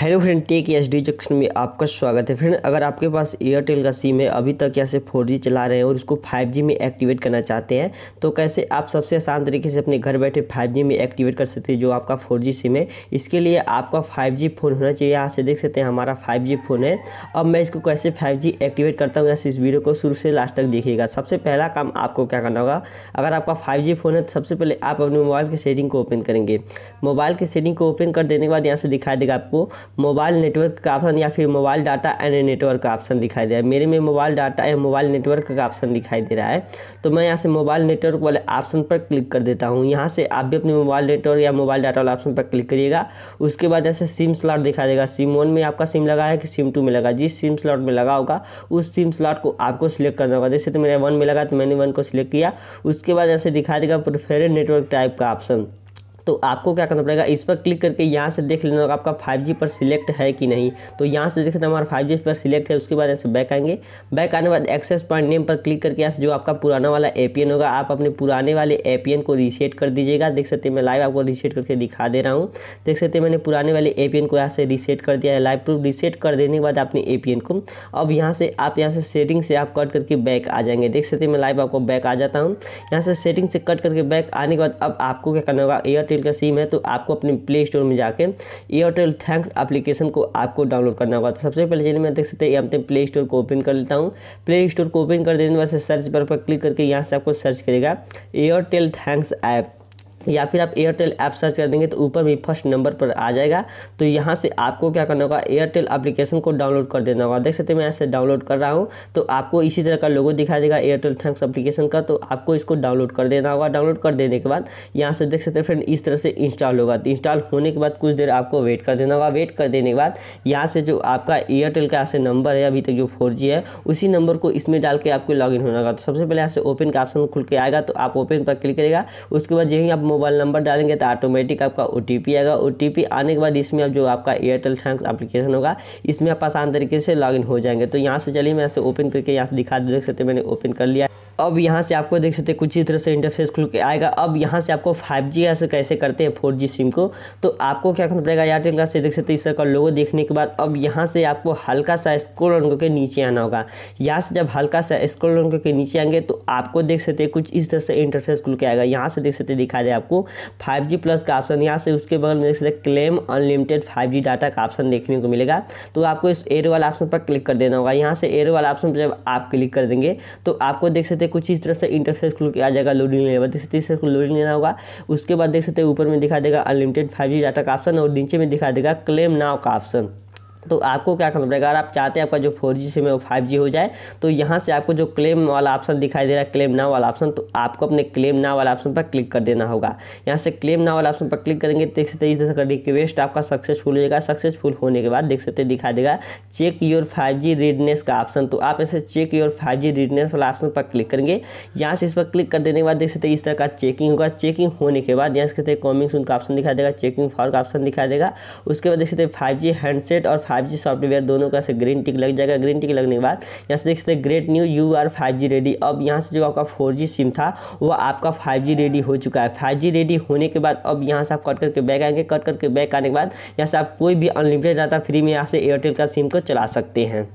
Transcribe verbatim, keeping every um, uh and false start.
Hello friend, tech SD junction में आपका स्वागत है। फ्रेंड, अगर आपके पास एयरटेल का सिम है, अभी तक यहाँ से फोर जी चला रहे हैं और उसको फाइव जी में एक्टिवेट करना चाहते हैं, तो कैसे आप सबसे आसान तरीके से अपने घर बैठे फाइव जी में एक्टिवेट कर सकते हैं जो आपका फोर जी सिम है। इसके लिए आपका फाइव जी फ़ोन होना चाहिए। यहाँ से देख सकते हैं हमारा फाइव जी फ़ोन है। अब मैं इसको कैसे फाइव जी एक्टिवेट करता हूँ, यहाँ से इस वीडियो को शुरू से लास्ट तक देखिएगा। सबसे पहला काम आपको क्या करना होगा, अगर आपका फाइव जी फ़ोन है तो सबसे पहले आप अपने मोबाइल की सेटिंग को ओपन करेंगे। मोबाइल की सेटिंग को ओपन कर देने के बाद यहाँ से दिखाई देगा आपको मोबाइल नेटवर्क का ऑप्शन या फिर मोबाइल डाटा एंड नेटवर्क का ऑप्शन दिखाई दे रहा है। मेरे में मोबाइल डाटा या मोबाइल नेटवर्क का ऑप्शन दिखाई दे रहा है, तो मैं यहाँ से मोबाइल नेटवर्क वाले ऑप्शन पर क्लिक कर देता हूँ। यहाँ से आप भी अपने मोबाइल नेटवर्क या मोबाइल डाटा वाले ऑप्शन पर क्लिक करिएगा। उसके बाद यहाँ से सिम स्लॉट दिखाई देगा, सिम वन में आपका सिम लगा है कि सिम टू में लगा। जिस सिम स्लॉट में लगा होगा उस सिम स्लॉट को आपको सिलेक्ट करना होगा। जैसे तो मेरे वन में लगा तो मैंने वन को सिलेक्ट किया। उसके बाद ऐसे दिखाई देगा प्रेफरेड नेटवर्क टाइप का ऑप्शन, तो आपको क्या करना पड़ेगा, इस पर क्लिक करके यहाँ से देख लेना होगा आपका फाइव जी पर सिलेक्ट है कि नहीं। तो यहाँ से देख सकते हैं हमारा फाइव जी पर सिलेक्ट है। उसके बाद ऐसे बैक आएंगे। बैक आने के बाद एक्सेस पॉइंट नेम पर क्लिक करके यहाँ से जो आपका पुराना वाला ए पी एन होगा, आप अपने पुराने वाले ए पी एन को रीसेट कर दीजिएगा। देख सकते हैं मैं लाइव आपको रीसेट करके दिखा दे रहा हूँ। देख सकते हैं मैंने पुराने वाले ए पी एन को यहाँ से रीसेट कर दिया है। लाइव प्रूफ रीसेट कर देने के बाद अपने ए पी एन को अब यहाँ से आप यहाँ से सेटिंग से आप कट करके बैक आ जाएंगे। देख सकते हैं मैं लाइव आपको बैक आ जाता हूँ। यहाँ से सेटिंग से कट करके बैक आने के बाद अब आपको क्या करना होगा, एयरटेल का सिम है तो आपको अपने प्ले स्टोर में जाके एयरटेल थैंक्स एप्लीकेशन को आपको डाउनलोड करना होगा। तो सबसे पहले चलिए मैं देख सकते हैं अपने प्ले स्टोर को ओपन कर लेता हूँ। प्ले स्टोर को ओपन कर देने के बाद सर्च पर, पर क्लिक करके यहाँ से आपको सर्च करेगा एयरटेल थैंक्स ऐप, या फिर आप एयरटेल ऐप सर्च कर देंगे तो ऊपर भी फर्स्ट नंबर पर आ जाएगा। तो यहाँ से आपको क्या करना होगा, एयरटेल एप्लीकेशन को डाउनलोड कर देना होगा। देख सकते हैं मैं ऐसे डाउनलोड कर रहा हूँ, तो आपको इसी तरह का लोगो दिखाई देगा एयरटेल थैंक्स एप्लीकेशन का, तो आपको इसको डाउनलोड कर देना होगा। डाउनलोड कर देने के बाद यहाँ से देख सकते हैं फ्रेंड इस तरह से इंस्टॉल होगा। तो इंस्टॉल होने के बाद कुछ देर आपको वेट कर देना होगा। वेट कर देने के बाद यहाँ से जो आपका एयरटेल का ऐसे नंबर है, अभी तक जो फोर जी है उसी नंबर को इसमें डाल के आपको लॉग इन होना होगा। तो सबसे पहले यहाँ से ओपन का ऑप्शन खुल के आएगा, तो आप ओपन पर क्लिक करेगा। उसके बाद यही आप मोबाइल नंबर डालेंगे तो ऑटोमेटिक आपका ओ टी पी आएगा। ओ टी पी आने के बाद इसमें आप जो आपका एयरटेल थैंक्स एप्लीकेशन होगा इसमें आप आसान तरीके से लॉगिन हो जाएंगे। तो यहाँ से चलिए मैं ऐसे ओपन करके यहाँ से दिखा दूँ। देख सकते हैं मैंने ओपन कर लिया। अब यहाँ से आपको देख सकते हैं कुछ इस तरह से इंटरफेस खुल के आएगा। अब यहाँ से आपको फाइव जी ऐसे कैसे करते हैं फोर जी सिम को, तो आपको क्या करना पड़ेगा, एयरटेल का से देख सकते हैं इस तरह का लोगो देखने के बाद अब यहाँ से आपको हल्का सा स्क्रॉल डाउन करके नीचे आना होगा। यहाँ से जब हल्का सा स्क्रॉल डाउन करके नीचे आएंगे तो आपको देख सकते हैं कुछ इस तरह से इंटरफेस खुल के आएगा। यहाँ से देख सकते दिखा दे आपको फाइव जी प्लस का ऑप्शन, यहाँ से उसके बगल में देख सकते claim unlimited five G data का ऑप्शन देखने को मिलेगा। तो आपको इस एरो वाला ऑप्शन पर क्लेम कर देना होगा। यहाँ से एरो वाला ऑप्शन पर जब आप क्लिक कर देंगे तो आपको देख सकते कुछ इस तरह से इंटरफेस खुल के आ जाएगा। लोडिंग लेने बाद देख सकते हैं लोडिंग लेना होगा। उसके बाद देख सकते हैं ऊपर में दिखा देगा अनलिमिटेड फाइव जी डाटा का ऑप्शन और नीचे में दिखा देगा क्लेम नाउ का ऑप्शन। तो आपको क्या करना पड़ेगा, अगर आप चाहते हैं आपका जो फोर जी सिम है वो फाइव जी हो जाए तो यहाँ से आपको जो क्लेम वाला ऑप्शन दिखाई दे रहा है क्लेम नाउ वाला ऑप्शन, तो आपको अपने क्लेम नाउ वाला ऑप्शन पर क्लिक कर देना होगा। यहाँ से क्लेम नाउ वाला ऑप्शन पर क्लिक करेंगे देख सकते हैं इस तरह का रिक्वेस्ट आपका सक्सेसफुल हो जाएगा। सक्सेसफुल होने के बाद देख सकते दिखा देगा check your five G readiness का ऑप्शन, तो आप ऐसे check your five G readiness वाला ऑप्शन पर क्लिक करेंगे। यहाँ से इस पर क्लिक कर देने के बाद देख सकते हैं इस तरह का चेकिंग होगा। चेकिंग होने के बाद यहाँ से कमिंग सून का ऑप्शन दिखा देगा, चेकिंग फॉर का ऑप्शन दिखा देगा। उसके बाद देख सकते हैं फाइव जी हैंडसेट और फाइव जी सॉफ्टवेयर दोनों का से ग्रीन टिक लग जाएगा। ग्रीन टिक लगने के बाद यहाँ से देख सकते हैं great new you are five G ready. अब यहाँ से जो आपका फोर जी सिम था वो आपका फाइव जी रेडी हो चुका है। फाइव जी रेडी होने के बाद अब यहाँ से आप कट करके बैक आएंगे। कट करके बैक आने के बाद यहाँ से आप कोई भी अनलिमिटेड डाटा फ्री में यहाँ से एयरटेल का सिम को चला सकते हैं।